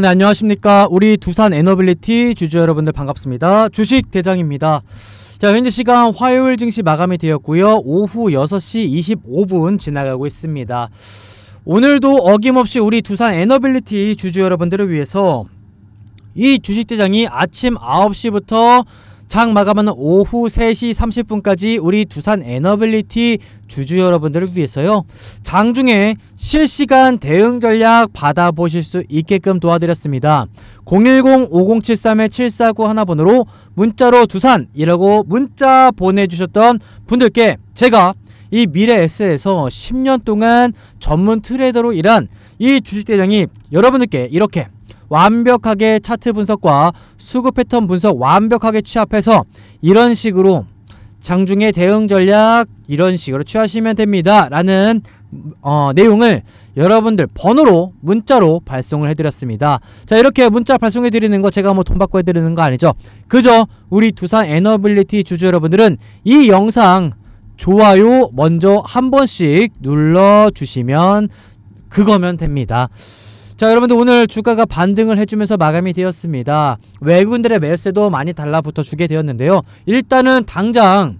네, 안녕하십니까. 우리 두산 에너빌리티 주주 여러분들 반갑습니다. 주식 대장입니다. 자, 현재 시간 화요일 증시 마감이 되었고요. 오후 6시 25분 지나가고 있습니다. 오늘도 어김없이 우리 두산 에너빌리티 주주 여러분들을 위해서 이 주식 대장이 아침 9시부터 장 마감하는 오후 3시 30분까지 우리 두산 에너빌리티 주주 여러분들을 위해서요, 장중에 실시간 대응 전략 받아보실 수 있게끔 도와드렸습니다. 010-5073-7491번으로 문자로 두산이라고 문자 보내주셨던 분들께 제가 이 미래에셋에서 10년 동안 전문 트레이더로 일한 이 주식대장이 여러분들께 이렇게 완벽하게 차트 분석과 수급 패턴 분석 완벽하게 취합해서 이런 식으로 장중에 대응 전략 이런 식으로 취하시면 됩니다 라는 내용을 여러분들 번호로 문자로 발송을 해드렸습니다. 자, 이렇게 문자 발송해드리는 거 제가 뭐 돈 받고 해드리는 거 아니죠. 그저 우리 두산 에너빌리티 주주 여러분들은 이 영상 좋아요 먼저 한 번씩 눌러주시면 그거면 됩니다. 자, 여러분들 오늘 주가가 반등을 해주면서 마감이 되었습니다. 외국인들의 매수세도 많이 달라붙어 주게 되었는데요. 일단은 당장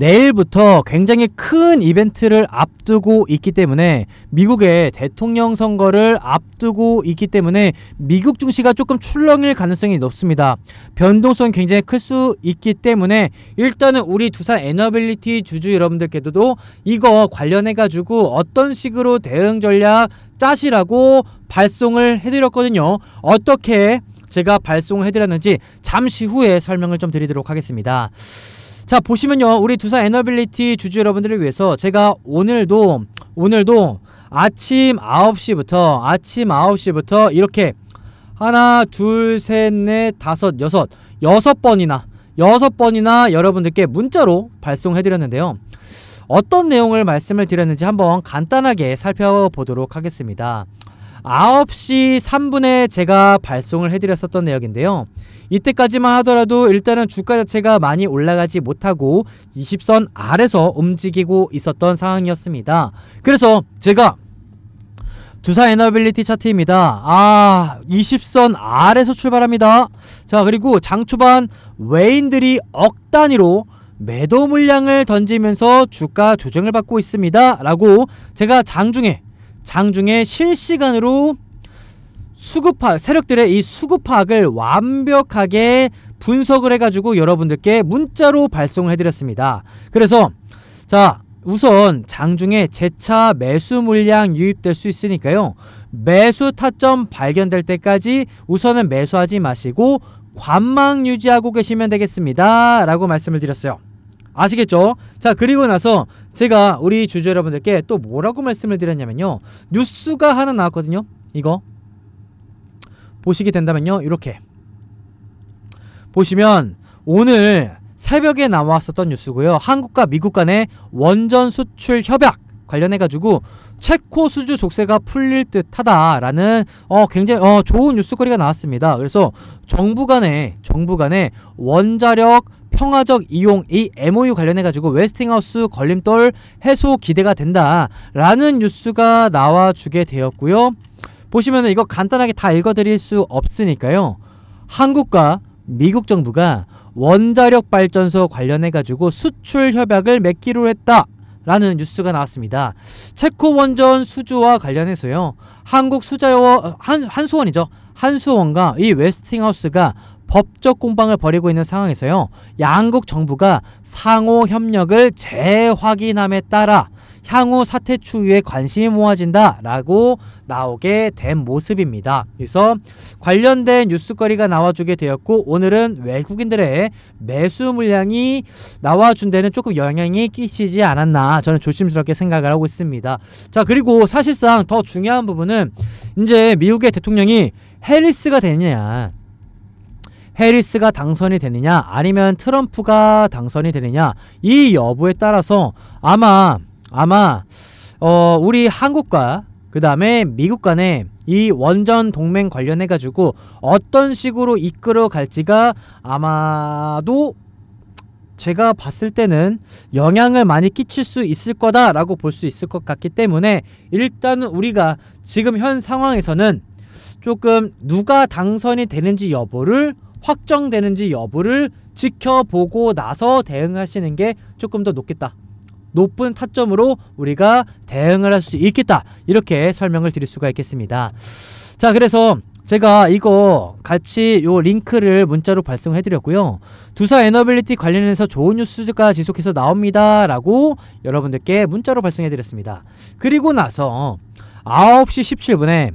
내일부터 굉장히 큰 이벤트를 앞두고 있기 때문에, 미국의 대통령 선거를 앞두고 있기 때문에 미국 증시가 조금 출렁일 가능성이 높습니다. 변동성이 굉장히 클 수 있기 때문에 일단은 우리 두산 에너빌리티 주주 여러분들께도 이거 관련해가지고 어떤 식으로 대응 전략 짜시라고 발송을 해드렸거든요. 어떻게 제가 발송을 해드렸는지 잠시 후에 설명을 좀 드리도록 하겠습니다. 자, 보시면요, 우리 두산 에너빌리티 주주 여러분들을 위해서 제가 오늘도 아침 9시부터 이렇게 하나, 둘, 셋, 넷, 다섯, 여섯 번이나 여러분들께 문자로 발송해드렸는데요. 어떤 내용을 말씀을 드렸는지 한번 간단하게 살펴보도록 하겠습니다. 9시 3분에 제가 발송을 해드렸었던 내역인데요. 이때까지만 하더라도 일단은 주가 자체가 많이 올라가지 못하고 20선 아래서 움직이고 있었던 상황이었습니다. 그래서 제가 두산 에너빌리티 차트입니다. 20선 아래서 출발합니다. 자, 그리고 장 초반 외인들이 억 단위로 매도 물량을 던지면서 주가 조정을 받고 있습니다 라고 제가 장중에 실시간으로 수급 파악, 세력들의 이 수급 파악을 완벽하게 분석을 해가지고 여러분들께 문자로 발송을 해드렸습니다. 그래서 자, 우선 장중에 재차 매수 물량 유입될 수 있으니까요, 매수 타점 발견될 때까지 우선은 매수하지 마시고 관망 유지하고 계시면 되겠습니다 라고 말씀을 드렸어요. 아시겠죠? 자, 그리고 나서 제가 우리 주주 여러분들께 또 뭐라고 말씀을 드렸냐면요, 뉴스가 하나 나왔거든요. 이거 보시게 된다면요, 이렇게 보시면 오늘 새벽에 나왔었던 뉴스고요, 한국과 미국 간의 원전 수출 협약 관련해가지고 체코 수주 족쇄가 풀릴 듯하다라는 굉장히 좋은 뉴스거리가 나왔습니다. 그래서 정부 간의 원자력 평화적 이용 이 MOU 관련해가지고 웨스팅하우스 걸림돌 해소 기대가 된다라는 뉴스가 나와주게 되었고요. 보시면은 이거 간단하게 다 읽어드릴 수 없으니까요, 한국과 미국 정부가 원자력 발전소 관련해가지고 수출 협약을 맺기로 했다 라는 뉴스가 나왔습니다. 체코 원전 수주와 관련해서요, 한수원과 이 웨스팅하우스가 법적 공방을 벌이고 있는 상황에서요, 양국 정부가 상호 협력을 재확인함에 따라 향후 사태 추이에 관심이 모아진다 라고 나오게 된 모습입니다. 그래서 관련된 뉴스거리가 나와주게 되었고, 오늘은 외국인들의 매수 물량이 나와준 데는 조금 영향이 끼치지 않았나 저는 조심스럽게 생각을 하고 있습니다. 자, 그리고 사실상 더 중요한 부분은 이제 미국의 대통령이 해리스가 당선이 되느냐 아니면 트럼프가 당선이 되느냐 이 여부에 따라서 아마 우리 한국과 그 다음에 미국 간의 이 원전 동맹 관련해가지고 어떤 식으로 이끌어 갈지가 아마도 제가 봤을 때는 영향을 많이 끼칠 수 있을 거다라고 볼 수 있을 것 같기 때문에, 일단은 우리가 지금 현 상황에서는 조금 누가 당선이 되는지 여부를 확정되는지 여부를 지켜보고 나서 대응하시는 게 조금 더 높겠다. 높은 타점으로 우리가 대응을 할 수 있겠다. 이렇게 설명을 드릴 수가 있겠습니다. 자, 그래서 제가 이거 같이 요 링크를 문자로 발송해 드렸고요. 두산 에너빌리티 관련해서 좋은 뉴스가 지속해서 나옵니다. 라고 여러분들께 문자로 발송해 드렸습니다. 그리고 나서 9시 17분에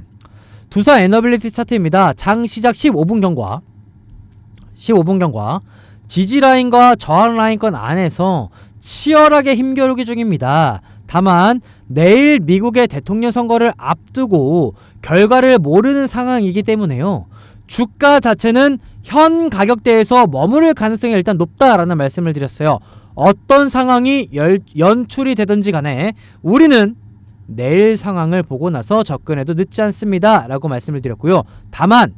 두산 에너빌리티 차트입니다. 장 시작 15분경과 지지라인과 저항라인권 안에서 치열하게 힘겨루기 중입니다. 다만 내일 미국의 대통령 선거를 앞두고 결과를 모르는 상황이기 때문에요. 주가 자체는 현 가격대에서 머무를 가능성이 일단 높다라는 말씀을 드렸어요. 어떤 상황이 연출이 되든지 간에 우리는 내일 상황을 보고 나서 접근해도 늦지 않습니다. 라고 말씀을 드렸고요. 다만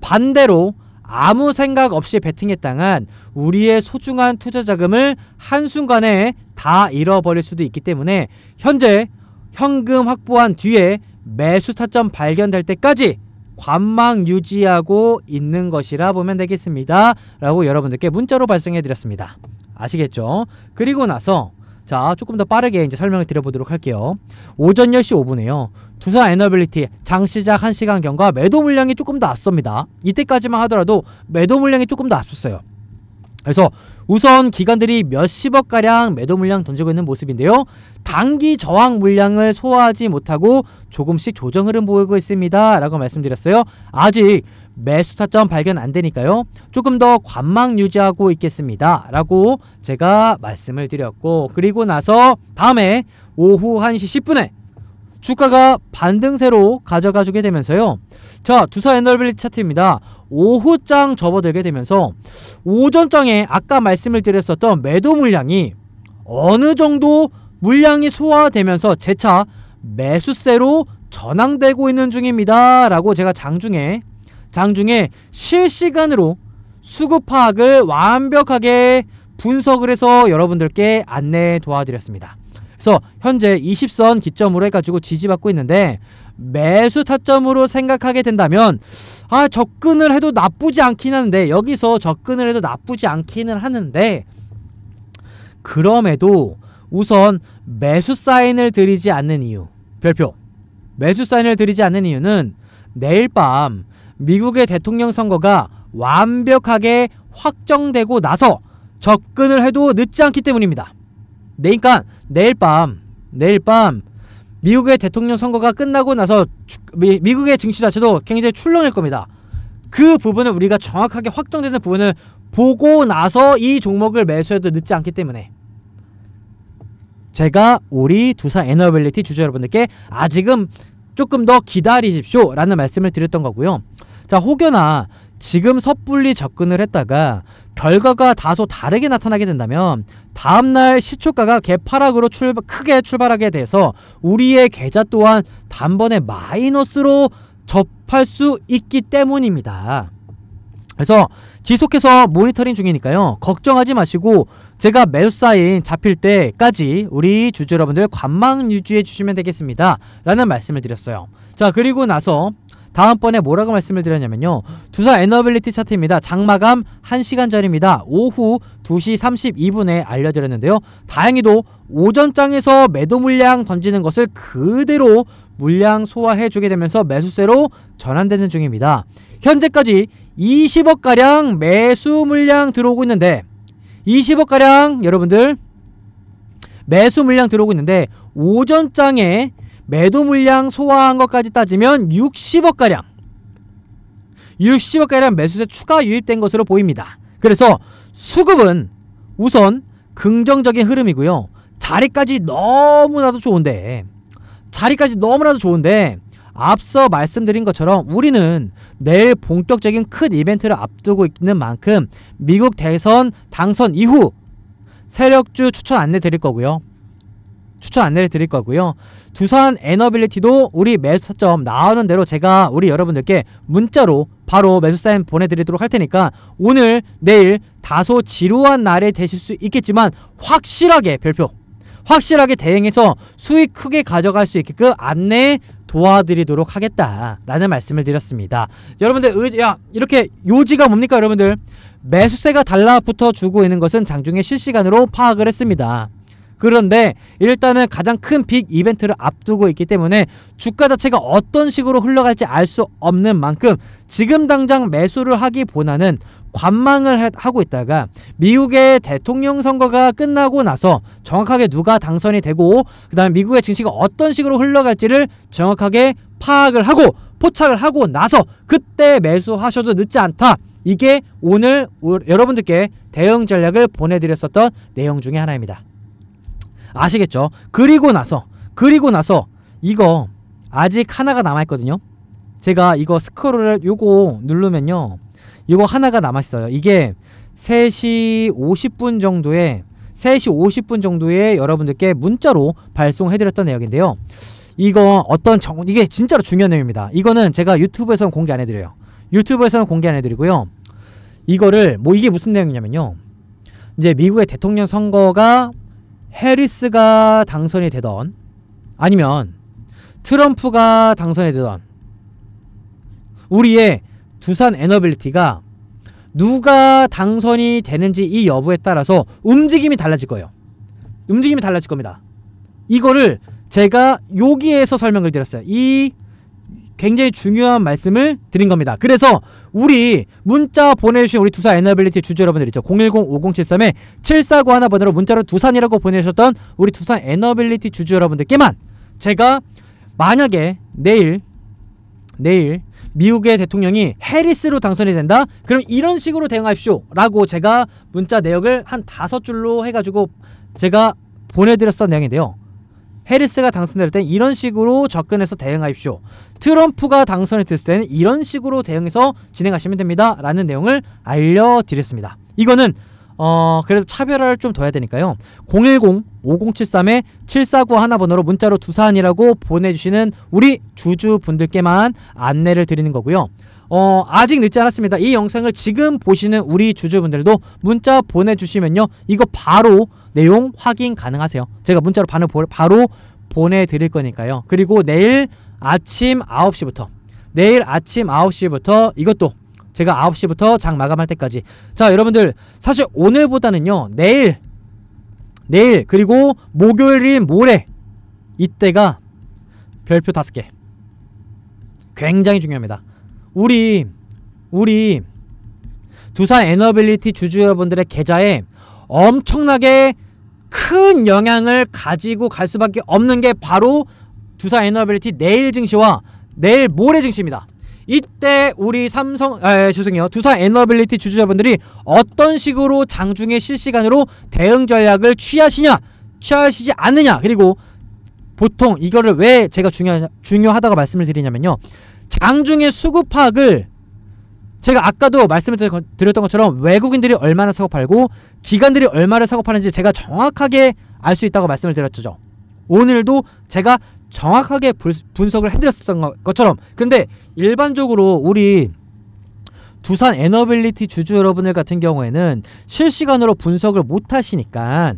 반대로 아무 생각 없이 베팅했다간 우리의 소중한 투자 자금을 한순간에 다 잃어버릴 수도 있기 때문에 현재 현금 확보한 뒤에 매수 타점 발견될 때까지 관망 유지하고 있는 것이라 보면 되겠습니다. 라고 여러분들께 문자로 발송해 드렸습니다. 아시겠죠? 그리고 나서 자, 조금 더 빠르게 이제 설명을 드려보도록 할게요. 오전 10시 5분에요. 두산 에너빌리티 장 시작 1시간경과 매도 물량이 조금 더 앞섭니다. 이때까지만 하더라도 매도 물량이 조금 더 앞섰어요. 그래서 우선 기관들이 몇십억가량 매도 물량 던지고 있는 모습인데요. 단기 저항 물량을 소화하지 못하고 조금씩 조정 흐름 보이고 있습니다. 라고 말씀드렸어요. 아직 매수 타점 발견 안 되니까요. 조금 더 관망 유지하고 있겠습니다. 라고 제가 말씀을 드렸고, 그리고 나서 다음에 오후 1시 10분에 주가가 반등세로 가져가주게 되면서요. 자, 두산 에너빌리티 차트입니다. 오후장 접어들게 되면서 오전장에 아까 말씀을 드렸었던 매도 물량이 어느 정도 물량이 소화되면서 재차 매수세로 전환되고 있는 중입니다. 라고 제가 장중에 실시간으로 수급 파악을 완벽하게 분석을 해서 여러분들께 안내 도와드렸습니다. 그래서 현재 20선 기점으로 해가지고 지지받고 있는데 매수 타점으로 생각하게 된다면 접근을 해도 나쁘지 않긴 하는데 그럼에도 우선 매수 사인을 드리지 않는 이유, 별표 매수 사인을 드리지 않는 이유는 내일 밤 미국의 대통령 선거가 완벽하게 확정되고 나서 접근을 해도 늦지 않기 때문입니다. 그러니까 내일 밤 미국의 대통령 선거가 끝나고 나서 미국의 증시 자체도 굉장히 출렁일 겁니다. 그 부분을 우리가 정확하게 확정되는 부분을 보고 나서 이 종목을 매수해도 늦지 않기 때문에 제가 우리 두산 에너빌리티 주주 여러분들께 아직은 조금 더 기다리십시오 라는 말씀을 드렸던 거고요. 자, 혹여나 지금 섣불리 접근을 했다가 결과가 다소 다르게 나타나게 된다면 다음날 시초가가 개파락으로 크게 출발하게 돼서 우리의 계좌 또한 단번에 마이너스로 접할 수 있기 때문입니다. 그래서 지속해서 모니터링 중이니까요. 걱정하지 마시고 제가 매수 사인 잡힐 때까지 우리 주주 여러분들 관망 유지해 주시면 되겠습니다. 라는 말씀을 드렸어요. 자, 그리고 나서 다음번에 뭐라고 말씀을 드렸냐면요. 두산 에너빌리티 차트입니다. 장마감 1시간 전입니다. 오후 2시 32분에 알려드렸는데요. 다행히도 오전장에서 매도 물량 던지는 것을 그대로 물량 소화해주게 되면서 매수세로 전환되는 중입니다. 현재까지 20억가량 매수 물량 들어오고 있는데 20억가량 여러분들 매수 물량 들어오고 있는데 오전장에 매도 물량 소화한 것까지 따지면 60억가량 매수세 추가 유입된 것으로 보입니다. 그래서 수급은 우선 긍정적인 흐름이고요. 자리까지 너무나도 좋은데 앞서 말씀드린 것처럼 우리는 내일 본격적인 큰 이벤트를 앞두고 있는 만큼 미국 대선 당선 이후 세력주 추천 안내 드릴 거고요. 두산 에너빌리티도 우리 매수 타점 나오는 대로 제가 우리 여러분들께 문자로 바로 매수 사인 보내드리도록 할 테니까 오늘 내일 다소 지루한 날이 되실 수 있겠지만 확실하게 대응해서 수익 크게 가져갈 수 있게끔 안내 도와드리도록 하겠다라는 말씀을 드렸습니다. 여러분들 이렇게 요지가 뭡니까 여러분들? 매수세가 달라붙어 주고 있는 것은 장중에 실시간으로 파악을 했습니다. 그런데 일단은 가장 큰 빅 이벤트를 앞두고 있기 때문에 주가 자체가 어떤 식으로 흘러갈지 알 수 없는 만큼 지금 당장 매수를 하기보다는 관망을 하고 있다가 미국의 대통령 선거가 끝나고 나서 정확하게 누가 당선이 되고 그 다음에 미국의 증시가 어떤 식으로 흘러갈지를 정확하게 파악을 하고 포착을 하고 나서 그때 매수하셔도 늦지 않다. 이게 오늘 여러분들께 대응 전략을 보내드렸었던 내용 중에 하나입니다. 아시겠죠? 그리고 나서 이거 아직 하나가 남아있거든요. 제가 이거 스크롤을 요거 누르면요. 이거 하나가 남았어요. 이게 3시 50분 정도에 여러분들께 문자로 발송해드렸던 내용인데요. 이거 이게 진짜로 중요한 내용입니다. 이거는 제가 유튜브에서는 공개 안 해드려요. 유튜브에서는 공개 안 해드리고요. 이거를 이게 무슨 내용이냐면요. 이제 미국의 대통령 선거가 해리스가 당선이 되던 아니면 트럼프가 당선이 되던 우리의 두산 에너빌리티가 누가 당선이 되는지 이 여부에 따라서 움직임이 달라질 거예요. 움직임이 달라질 겁니다. 이거를 제가 여기에서 설명을 드렸어요. 이 굉장히 중요한 말씀을 드린 겁니다. 그래서 우리 문자 보내주신 우리 두산 에너빌리티 주주 여러분들 있죠. 010-5073-7491번으로 문자로 두산이라고 보내주셨던 우리 두산 에너빌리티 주주 여러분들께만 제가 만약에 내일 미국의 대통령이 해리스로 당선이 된다? 그럼 이런 식으로 대응하십시오 라고 제가 문자 내역을 한 5줄로 해가지고 제가 보내드렸던 내용인데요. 해리스가 당선될 땐 이런 식으로 접근해서 대응하십시오. 트럼프가 당선이 됐을 때는 이런 식으로 대응해서 진행하시면 됩니다 라는 내용을 알려드렸습니다. 이거는 그래도 차별화를 좀 둬야 되니까요. 010-5073-7491번으로 문자로 두산이라고 보내주시는 우리 주주분들께만 안내를 드리는 거고요. 아직 늦지 않았습니다. 이 영상을 지금 보시는 우리 주주분들도 문자 보내주시면요. 이거 바로 내용 확인 가능하세요. 제가 문자로 바로 보내드릴 거니까요. 그리고 내일 아침 9시부터 이것도 제가 9시부터 장 마감할 때까지. 자, 여러분들 사실 오늘보다는요. 내일 그리고 목요일인 모레 이때가 별표 5개 굉장히 중요합니다. 우리 두산 에너빌리티 주주 여러분들의 계좌에 엄청나게 큰 영향을 가지고 갈 수밖에 없는 게 바로 두산 에너빌리티 내일 증시와 내일 모레 증시입니다. 이때 우리 두산 에너빌리티 주주자분들이 어떤 식으로 장중에 실시간으로 대응 전략을 취하시지 않느냐. 그리고 보통 이거를 왜 제가 중요하다고 말씀을 드리냐면요. 장중에 수급 파악을 제가 아까도 말씀드렸던 것처럼 외국인들이 얼마나 사고 팔고 기관들이 얼마를 사고 파는지 제가 정확하게 알 수 있다고 말씀을 드렸죠. 오늘도 제가 정확하게 분석을 해드렸었던 것처럼. 근데 일반적으로 우리 두산 에너빌리티 주주 여러분들 같은 경우에는 실시간으로 분석을 못 하시니까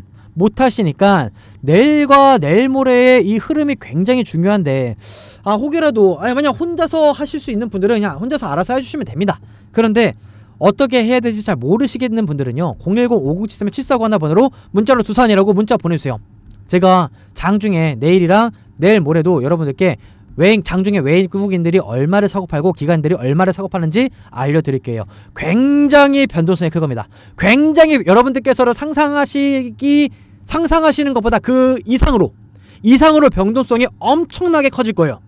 내일과 내일 모레의 이 흐름이 굉장히 중요한데 만약 혼자서 하실 수 있는 분들은 그냥 혼자서 알아서 해주시면 됩니다. 그런데 어떻게 해야 될지 잘 모르시겠는 분들은요. 010-5073-7491번으로 문자로 두산이라고 문자 보내주세요. 제가 장중에 내일이랑 내일 모레도 여러분들께 장중에 외국인들이 얼마를 사고 팔고 기관들이 얼마를 사고 파는지 알려드릴게요. 굉장히 변동성이 클 겁니다. 굉장히 여러분들께서는 상상하시는 것보다 그 이상으로 변동성이 엄청나게 커질 거예요.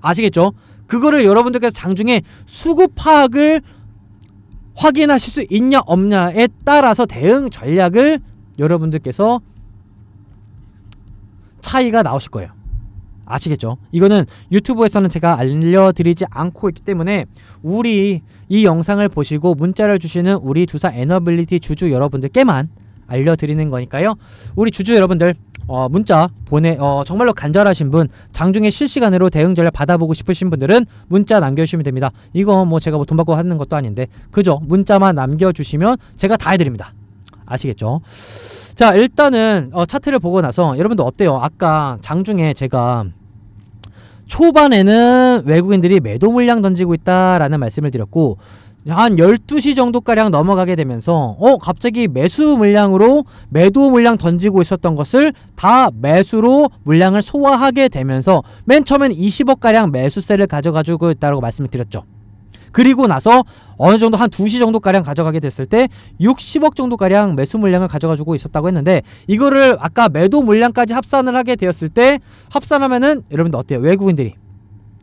아시겠죠? 그거를 여러분들께서 장중에 수급 파악을 확인하실 수 있냐 없냐에 따라서 대응 전략을 여러분들께서 차이가 나오실 거예요. 아시겠죠? 이거는 유튜브에서는 제가 알려드리지 않고 있기 때문에 우리 이 영상을 보시고 문자를 주시는 우리 두산 에너빌리티 주주 여러분들께만 알려드리는 거니까요. 우리 주주 여러분들 문자 정말로 간절하신 분, 장중에 실시간으로 대응 전략 받아보고 싶으신 분들은 문자 남겨주시면 됩니다. 이거 제가 돈 받고 하는 것도 아닌데 그죠? 문자만 남겨주시면 제가 다 해드립니다. 아시겠죠? 자, 일단은 차트를 보고 나서 여러분도 어때요? 아까 장중에 제가 초반에는 외국인들이 매도 물량 던지고 있다라는 말씀을 드렸고, 한 12시 정도가량 넘어가게 되면서 갑자기 매수 물량으로 매도 물량 던지고 있었던 것을 다 매수로 물량을 소화하게 되면서 맨 처음엔 20억가량 매수세를 가져가지고 있다고 말씀을 드렸죠. 그리고 나서 어느 정도 한 2시 정도가량 가져가게 됐을 때 60억 정도가량 매수 물량을 가져가지고 있었다고 했는데, 이거를 아까 매도 물량까지 합산을 하게 되었을 때, 합산하면은 여러분들 어때요? 외국인들이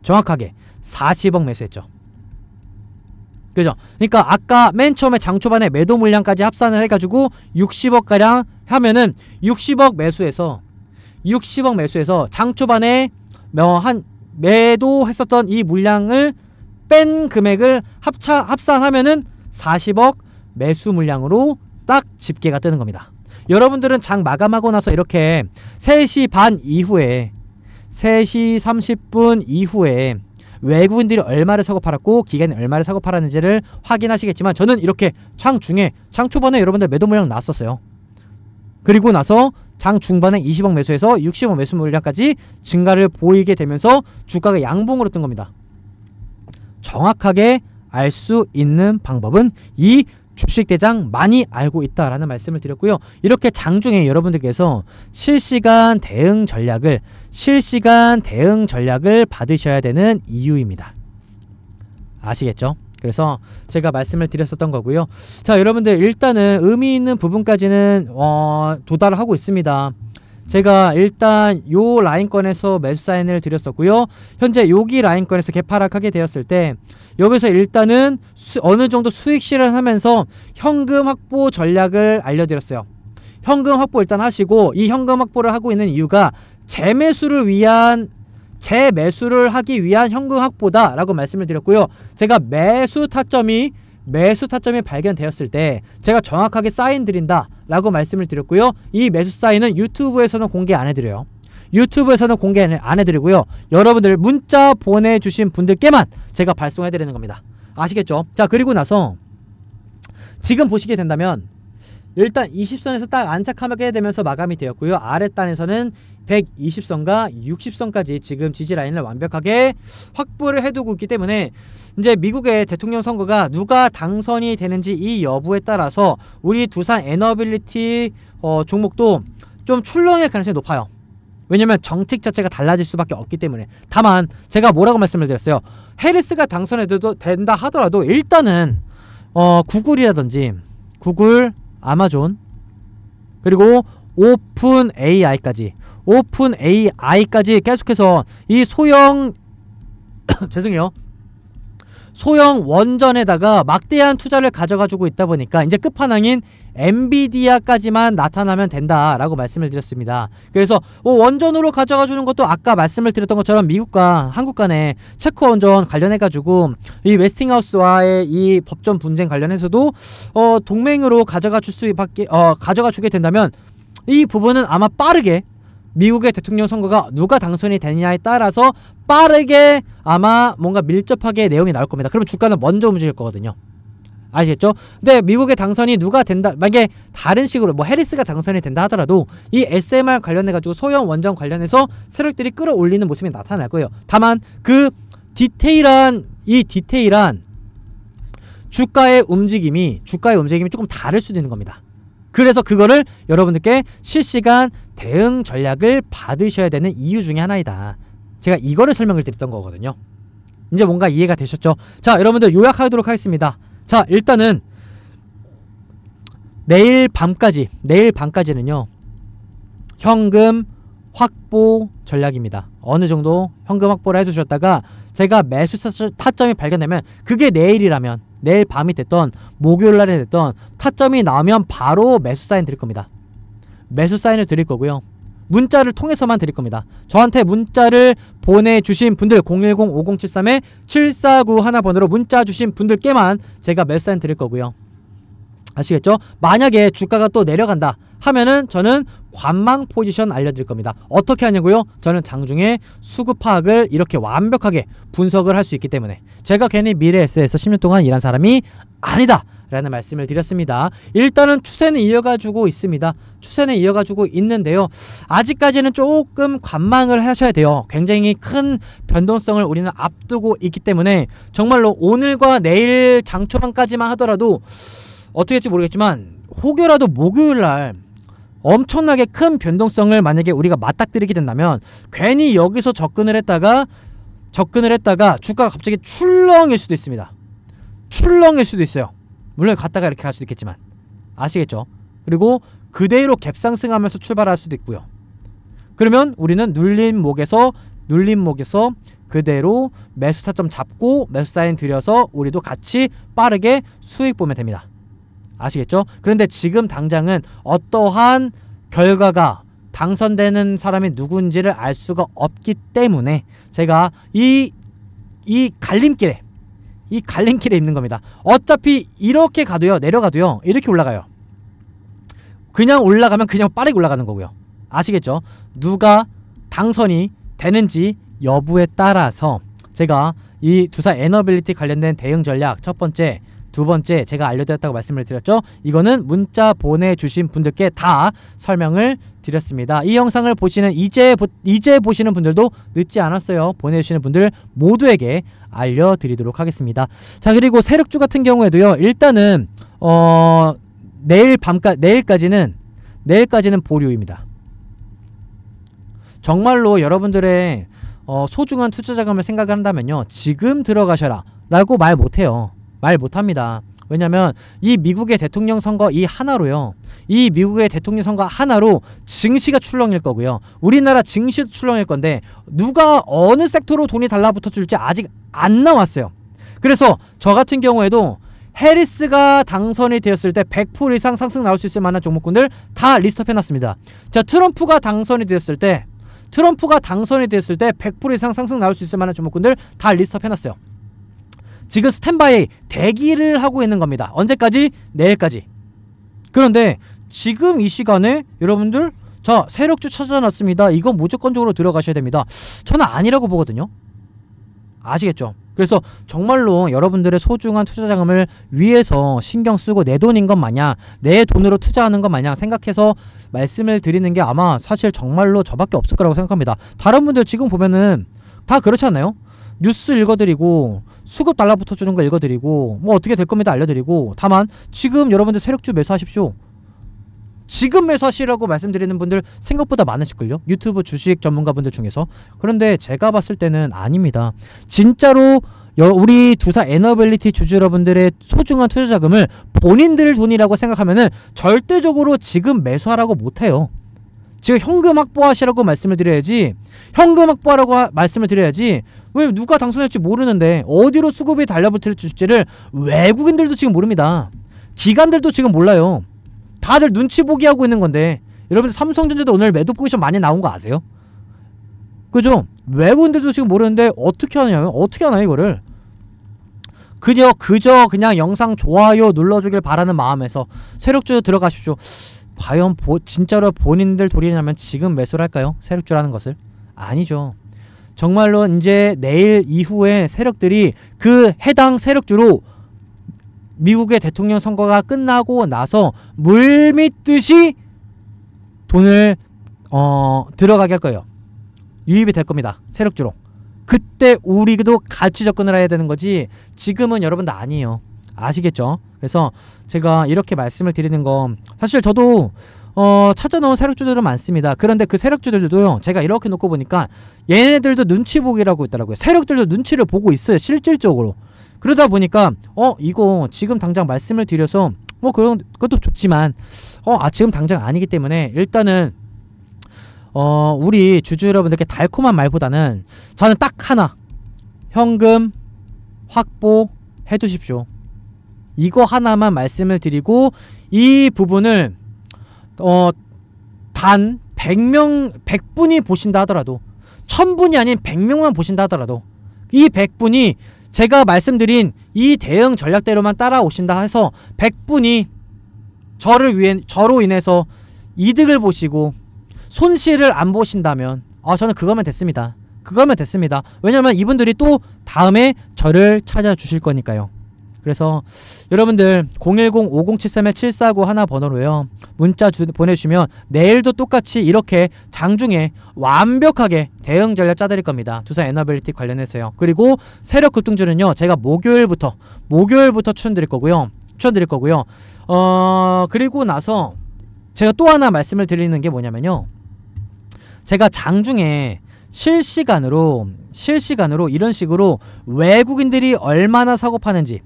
정확하게 40억 매수했죠. 그죠? 그러니까 아까 맨 처음에 장초반에 매도 물량까지 합산을 해가지고 60억가량 하면은 60억 매수에서 장초반에 매도했었던 이 물량을 뺀 금액을 합산하면은 40억 매수 물량으로 딱 집계가 뜨는 겁니다. 여러분들은 장 마감하고 나서 이렇게 3시 반 이후에 3시 30분 이후에 외국인들이 얼마를 사고 팔았고 기간에 얼마를 사고 팔았는지를 확인하시겠지만, 저는 이렇게 장 초반에 여러분들 매도 물량 나왔었어요. 그리고 나서 장 중반에 20억 매수에서 60억 매수 물량까지 증가를 보이게 되면서 주가가 양봉으로 뜬 겁니다. 정확하게 알 수 있는 방법은 이 주식대장 많이 알고 있다라는 말씀을 드렸고요. 이렇게 장중에 여러분들께서 실시간 대응 전략을 받으셔야 되는 이유입니다. 아시겠죠? 그래서 제가 말씀을 드렸었던 거고요. 자, 여러분들 일단은 의미 있는 부분까지는 도달하고 있습니다. 제가 일단 요 라인권에서 매수 사인을 드렸었고요. 현재 여기 라인권에서 개파락하게 되었을 때 여기서 일단은 어느 정도 수익 실현하면서 현금 확보 전략을 알려드렸어요. 현금 확보 일단 하시고, 이 현금 확보를 하고 있는 이유가 재매수를 하기 위한 현금 확보다 라고 말씀을 드렸고요. 제가 매수 타점이 발견되었을 때 제가 정확하게 사인 드린다 라고 말씀을 드렸고요. 이 매수 사인은 유튜브에서는 공개 안 해드려요. 여러분들 문자 보내주신 분들께만 제가 발송해드리는 겁니다. 아시겠죠? 자, 그리고 나서 지금 보시게 된다면 일단 20선에서 딱 안착하게 되면서 마감이 되었고요. 아랫단에서는 120선과 60선까지 지금 지지라인을 완벽하게 확보를 해두고 있기 때문에, 이제 미국의 대통령 선거가 누가 당선이 되는지 이 여부에 따라서 우리 두산 에너빌리티 종목도 좀 출렁일 가능성이 높아요. 왜냐면 정책 자체가 달라질 수밖에 없기 때문에. 다만 제가 뭐라고 말씀을 드렸어요? 해리스가 당선해도 된다 하더라도 일단은 구글, 아마존, 그리고 오픈 AI까지 계속해서 이 소형 원전에다가 막대한 투자를 가져가지고 있다 보니까 이제 끝판왕인 엔비디아까지만 나타나면 된다라고 말씀을 드렸습니다. 그래서 원전으로 가져가주는 것도 아까 말씀을 드렸던 것처럼 미국과 한국 간의 체코 원전 관련해가지고 이 웨스팅하우스와의 이 법전 분쟁 관련해서도 동맹으로 가져가주게 된다면 이 부분은 아마 빠르게 미국의 대통령 선거가 누가 당선이 되느냐에 따라서 빠르게 아마 뭔가 밀접하게 내용이 나올 겁니다. 그러면 주가는 먼저 움직일 거거든요. 아시겠죠? 근데 미국의 당선이 누가 된다, 만약에 다른 식으로 해리스가 당선이 된다 하더라도 이 SMR 관련해가지고 소형 원전 관련해서 세력들이 끌어올리는 모습이 나타날 거예요. 다만 그 디테일한 주가의 움직임이 조금 다를 수도 있는 겁니다. 그래서 그거를 여러분들께 실시간 대응 전략을 받으셔야 되는 이유 중에 하나이다. 제가 이거를 설명을 드렸던 거거든요. 이제 뭔가 이해가 되셨죠? 자, 여러분들 요약하도록 하겠습니다. 자, 일단은 내일 밤까지는요 현금 확보 전략입니다. 어느 정도 현금 확보를 해두셨다가 제가 매수 타점이 발견되면, 그게 내일이라면, 내일 밤이 됐던 목요일날에 됐던 타점이 나오면 바로 매수 사인 드릴 겁니다. 매수 사인을 드릴 거고요. 문자를 통해서만 드릴 겁니다. 저한테 문자를 보내주신 분들 010-5073-7491번으로 문자 주신 분들께만 제가 매수 사인 드릴 거고요. 아시겠죠? 만약에 주가가 또 내려간다 하면은 저는 관망 포지션 알려드릴 겁니다. 어떻게 하냐고요? 저는 장중에 수급 파악을 이렇게 완벽하게 분석을 할 수 있기 때문에 제가 괜히 미래 S에서 10년 동안 일한 사람이 아니다 라는 말씀을 드렸습니다. 일단은 추세는 이어가지고 있습니다. 추세는 이어가지고 있는데요. 아직까지는 조금 관망을 하셔야 돼요. 굉장히 큰 변동성을 우리는 앞두고 있기 때문에 정말로 오늘과 내일 장 초반까지만 하더라도 어떻게 될지 모르겠지만 혹여라도 목요일날 엄청나게 큰 변동성을 만약에 우리가 맞닥뜨리게 된다면 괜히 여기서 접근을 했다가 주가가 갑자기 출렁일 수도 있습니다. 출렁일 수도 있어요. 물론 갔다가 이렇게 갈 수도 있겠지만 아시겠죠? 그리고 그대로 갭상승하면서 출발할 수도 있고요. 그러면 우리는 눌림목에서 그대로 매수 타점 잡고 매수 사인 들여서 우리도 같이 빠르게 수익 보면 됩니다. 아시겠죠? 그런데 지금 당장은 어떠한 결과가 당선되는 사람이 누군지를 알 수가 없기 때문에 제가 이 갈림길에 있는 겁니다. 어차피 이렇게 가도요, 내려가도요, 이렇게 올라가요. 그냥 올라가면 그냥 빠르게 올라가는 거고요. 아시겠죠? 누가 당선이 되는지 여부에 따라서 제가 이 두산 에너빌리티 관련된 대응 전략 첫 번째, 두 번째 제가 알려드렸다고 말씀을 드렸죠. 이거는 문자 보내주신 분들께 다 설명을 드렸습니다. 이 영상을 보시는 이제 보시는 분들도 늦지 않았어요. 보내주시는 분들 모두에게 알려드리도록 하겠습니다. 자, 그리고 세력주 같은 경우에도요. 일단은 내일까지는 보류입니다. 정말로 여러분들의 소중한 투자 자금을 생각한다면요. 지금 들어가셔라 라고 말 못해요. 말 못합니다. 왜냐면 이 미국의 대통령 선거 하나로 증시가 출렁일 거고요. 우리나라 증시도 출렁일 건데 누가 어느 섹터로 돈이 달라붙어 줄지 아직 안 나왔어요. 그래서 저 같은 경우에도 해리스가 당선이 되었을 때 100% 이상 상승 나올 수 있을 만한 종목군들 다 리스트업해놨습니다. 자, 트럼프가 당선이 되었을 때 100% 이상 상승 나올 수 있을 만한 종목군들 다 리스트업해놨어요. 지금 스탠바이 대기를 하고 있는 겁니다. 언제까지? 내일까지. 그런데 지금 이 시간에 여러분들 자, 세력주 찾아놨습니다. 이거 무조건적으로 들어가셔야 됩니다. 저는 아니라고 보거든요. 아시겠죠? 그래서 정말로 여러분들의 소중한 투자 자금을 위해서 신경 쓰고 내 돈인 것 마냥 내 돈으로 투자하는 것 마냥 생각해서 말씀을 드리는 게 아마 사실 정말로 저밖에 없을 거라고 생각합니다. 다른 분들 지금 보면은 다 그렇지 않나요? 뉴스 읽어드리고 수급 달라붙어 주는 거 읽어드리고 뭐 어떻게 될 겁니다 알려드리고 다만 지금 여러분들 세력주 매수하십시오. 지금 매수하시라고 말씀드리는 분들 생각보다 많으실걸요? 유튜브 주식 전문가분들 중에서. 그런데 제가 봤을 때는 아닙니다. 진짜로 우리 두산 에너빌리티 주주 여러분들의 소중한 투자 자금을 본인들 돈이라고 생각하면은 절대적으로 지금 매수하라고 못해요. 지금 현금 확보하시라고 말씀을 드려야지 왜 누가 당선할지 모르는데 어디로 수급이 달라붙을지를 외국인들도 지금 모릅니다. 기관들도 지금 몰라요. 다들 눈치 보기 하고 있는 건데 여러분들 삼성전자도 오늘 매도 포지션 많이 나온 거 아세요? 그죠? 외국인들도 지금 모르는데 어떻게 하나요 이거를? 그냥 영상 좋아요 눌러주길 바라는 마음에서 세력주 들어가십시오. 과연 진짜로 본인들 돌리냐면 지금 매수를 할까요? 세력주라는 것을? 아니죠. 정말로 이제 내일 이후에 세력들이 그 해당 세력주로 미국의 대통령 선거가 끝나고 나서 물밀듯이 돈을 들어가게 할 거예요. 유입이 될 겁니다. 세력주로. 그때 우리도 같이 접근을 해야 되는 거지 지금은 여러분들 아니에요. 아시겠죠? 그래서 제가 이렇게 말씀을 드리는 건 사실 저도 찾아 놓은 세력주들은 많습니다. 그런데 그 세력주들도요. 제가 이렇게 놓고 보니까 얘네들도 눈치 보기라고 있더라고요. 세력들도 눈치를 보고 있어요. 실질적으로. 그러다 보니까 이거 지금 당장 말씀을 드려서 뭐 그것도 좋지만 지금 당장 아니기 때문에 일단은 우리 주주 여러분들께 달콤한 말보다는 저는 딱 하나 현금 확보해 두십시오. 이거 하나만 말씀을 드리고 이 부분을 단 100분이 보신다 하더라도 1000분이 아닌 100명만 보신다 하더라도 이 100분이 제가 말씀드린 이 대응 전략대로만 따라오신다 해서 100분이 저로 인해서 이득을 보시고 손실을 안 보신다면 저는 그거면 됐습니다. 그거면 됐습니다. 왜냐면 이분들이 또 다음에 저를 찾아주실 거니까요. 그래서 여러분들 010-5073-749 번호로요 문자 보내주시면 내일도 똑같이 이렇게 장중에 완벽하게 대응 전략 짜드릴 겁니다. 두산 에너빌리티 관련해서요. 그리고 세력 급등주는요 제가 목요일부터 추천드릴 거고요. 그리고 나서 제가 또 하나 말씀을 드리는 게 뭐냐면요, 제가 장중에 실시간으로 이런 식으로 외국인들이 얼마나 사고 파는지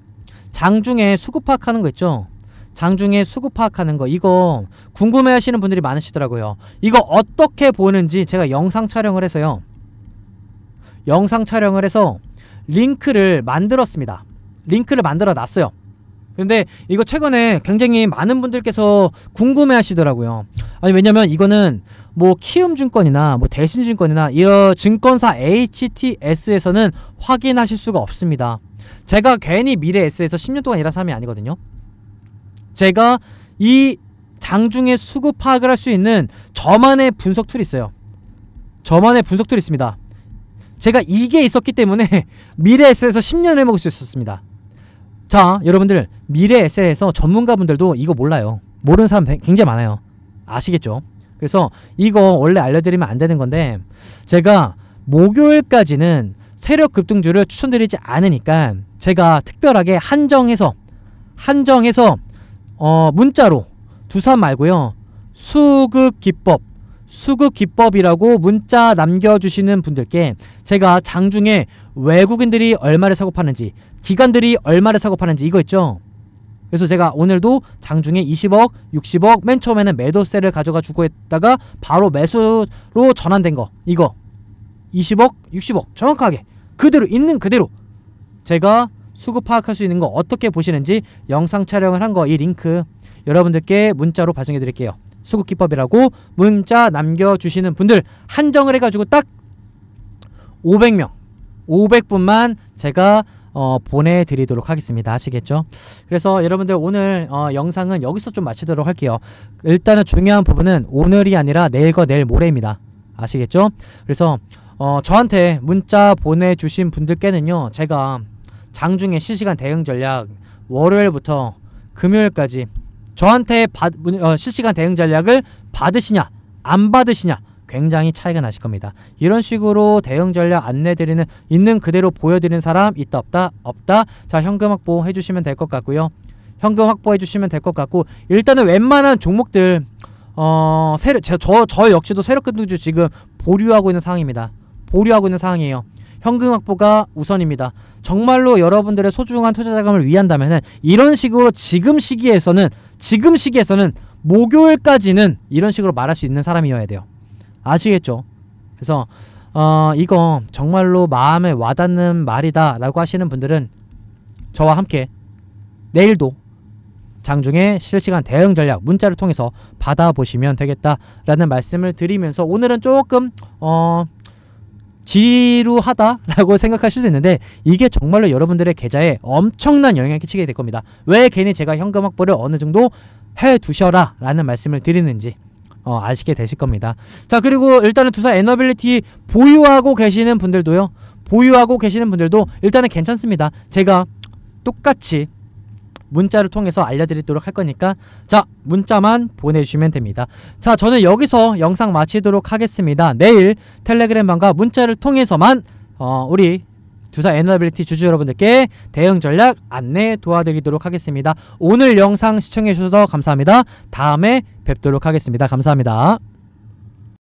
장중에 수급 파악하는 거 있죠? 장중에 수급 파악하는 거, 이거 궁금해하시는 분들이 많으시더라고요. 이거 어떻게 보는지 제가 영상 촬영을 해서 링크를 만들었습니다. 링크를 만들어 놨어요. 근데 이거 최근에 굉장히 많은 분들께서 궁금해 하시더라고요. 아니 왜냐면 이거는 뭐 키움증권이나 뭐 대신증권이나 이런 증권사 HTS에서는 확인하실 수가 없습니다. 제가 괜히 미래에스에서 10년 동안 일한 사람이 아니거든요. 제가 이 장중에 수급 파악을 할 수 있는 저만의 분석 툴이 있어요. 저만의 분석 툴이 있습니다. 제가 이게 있었기 때문에 미래에스에서 10년을 먹을 수 있었습니다. 자, 여러분들 미래에스에서 전문가분들도 이거 몰라요. 모르는 사람 굉장히 많아요. 아시겠죠? 그래서 이거 원래 알려드리면 안 되는 건데 제가 목요일까지는 세력 급등주를 추천드리지 않으니까 제가 특별하게 한정해서 문자로 두산 말고요 수급 기법이라고 문자 남겨주시는 분들께 제가 장중에 외국인들이 얼마를 사고 파는지 기관들이 얼마를 사고 파는지 이거 있죠. 그래서 제가 오늘도 장중에 20억 60억 맨 처음에는 매도세를 가져가 주고 했다가 바로 매수로 전환된 거, 이거 20억 60억 정확하게 그대로 있는 그대로 제가 수급 파악할 수 있는 거 어떻게 보시는지 영상 촬영을 한 거 이 링크 여러분들께 문자로 발송해 드릴게요. 수급 기법이라고 문자 남겨주시는 분들 한정을 해가지고 딱 500분만 제가 보내드리도록 하겠습니다. 아시겠죠? 그래서 여러분들 오늘 영상은 여기서 좀 마치도록 할게요. 일단은 중요한 부분은 오늘이 아니라 내일과 내일 모레입니다. 아시겠죠? 그래서 저한테 문자 보내주신 분들께는요 제가 장중에 실시간 대응 전략 월요일부터 금요일까지 저한테 실시간 대응 전략을 받으시냐 안 받으시냐 굉장히 차이가 나실 겁니다. 이런 식으로 대응 전략 안내드리는 있는 그대로 보여드리는 사람 있다 없다. 자, 현금 확보 해주시면 될 것 같고요. 현금 확보해 주시면 될 것 같고 일단은 웬만한 종목들 저 역시도 세력 급등주 지금 보류하고 있는 상황이에요. 현금 확보가 우선입니다. 정말로 여러분들의 소중한 투자자금을 위한다면은 이런 식으로 지금 시기에서는 목요일까지는 이런 식으로 말할 수 있는 사람이어야 돼요. 아시겠죠? 그래서 이거 정말로 마음에 와닿는 말이다 라고 하시는 분들은 저와 함께 내일도 장중에 실시간 대응 전략 문자를 통해서 받아보시면 되겠다라는 말씀을 드리면서 오늘은 조금 지루하다라고 생각할 수도 있는데 이게 정말로 여러분들의 계좌에 엄청난 영향을 끼치게 될 겁니다. 왜 괜히 제가 현금 확보를 어느 정도 해두셔라 라는 말씀을 드리는지 아시게 되실 겁니다. 자, 그리고 일단은 두산 에너빌리티 보유하고 계시는 분들도 일단은 괜찮습니다. 제가 똑같이 문자를 통해서 알려드리도록 할 거니까 자, 문자만 보내주시면 됩니다. 자, 저는 여기서 영상 마치도록 하겠습니다. 내일 텔레그램방과 문자를 통해서만 우리 두산 에너빌리티 주주 여러분들께 대응 전략 안내 도와드리도록 하겠습니다. 오늘 영상 시청해주셔서 감사합니다. 다음에 뵙도록 하겠습니다. 감사합니다.